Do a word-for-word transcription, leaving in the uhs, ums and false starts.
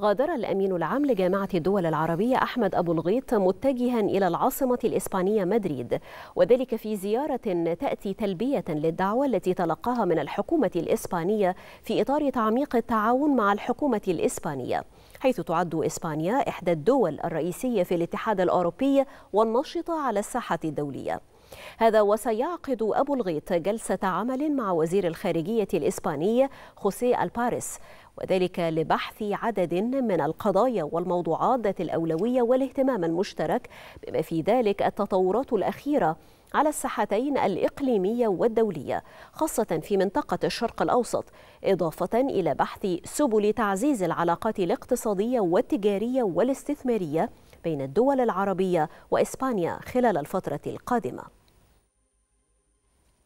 غادر الأمين العام لجامعة الدول العربية أحمد أبو الغيط متجها إلى العاصمة الإسبانية مدريد، وذلك في زيارة تأتي تلبية للدعوة التي تلقاها من الحكومة الإسبانية في إطار تعميق التعاون مع الحكومة الإسبانية، حيث تعد إسبانيا إحدى الدول الرئيسية في الاتحاد الأوروبي والنشطة على الساحة الدولية. هذا وسيعقد أبو الغيط جلسة عمل مع وزير الخارجية الإسباني خوسيه البارس، وذلك لبحث عدد من القضايا والموضوعات ذات الأولوية والاهتمام المشترك، بما في ذلك التطورات الأخيرة على الساحتين الإقليمية والدولية، خاصة في منطقة الشرق الأوسط، إضافة إلى بحث سبل تعزيز العلاقات الاقتصادية والتجارية والاستثمارية بين الدول العربية وإسبانيا خلال الفترة القادمة.